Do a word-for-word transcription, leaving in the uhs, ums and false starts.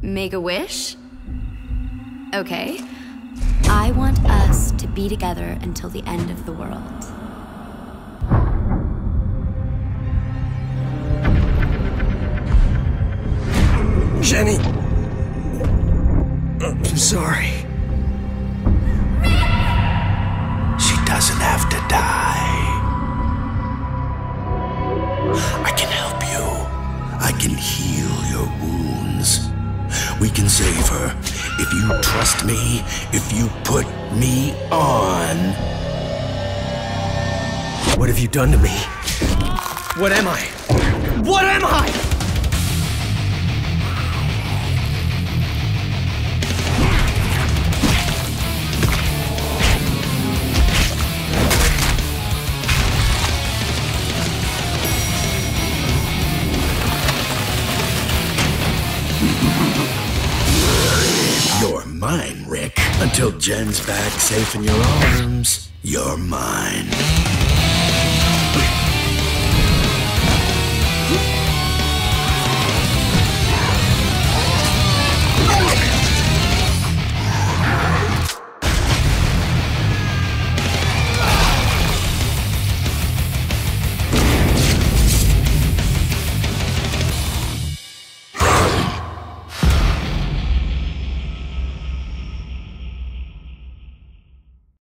Make a wish? Okay. I want us to be together until the end of the world. Jenny! I'm sorry. Rick! She doesn't have to die. I can help you. I can heal your wounds. We can save her if you trust me, if you put me on. What have you done to me? What am I? What am I? You're mine, Rick. Until Jen's back safe in your arms, you're mine.